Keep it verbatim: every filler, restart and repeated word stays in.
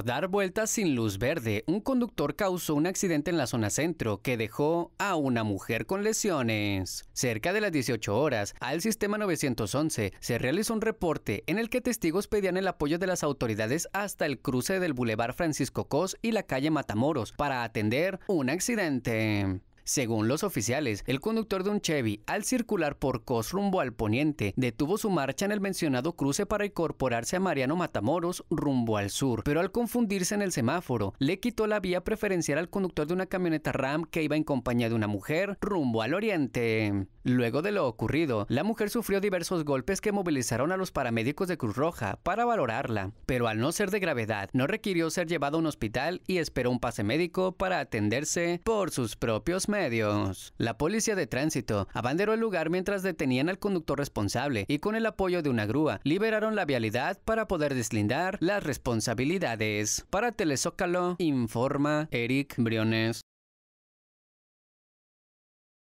Por dar vueltas sin luz verde, un conductor causó un accidente en la zona centro que dejó a una mujer con lesiones. Cerca de las dieciocho horas, al sistema novecientos once se realizó un reporte en el que testigos pedían el apoyo de las autoridades hasta el cruce del bulevar Francisco Coss y la calle Matamoros para atender un accidente. Según los oficiales, el conductor de un Chevy, al circular por Coss rumbo al poniente, detuvo su marcha en el mencionado cruce para incorporarse a Mariano Matamoros rumbo al sur, pero al confundirse en el semáforo, le quitó la vía preferencial al conductor de una camioneta RAM que iba en compañía de una mujer rumbo al oriente. Luego de lo ocurrido, la mujer sufrió diversos golpes que movilizaron a los paramédicos de Cruz Roja para valorarla, pero al no ser de gravedad, no requirió ser llevada a un hospital y esperó un pase médico para atenderse por sus propios medios. La policía de tránsito abanderó el lugar mientras detenían al conductor responsable y con el apoyo de una grúa liberaron la vialidad para poder deslindar las responsabilidades. Para Telezócalo, informa Eric Briones.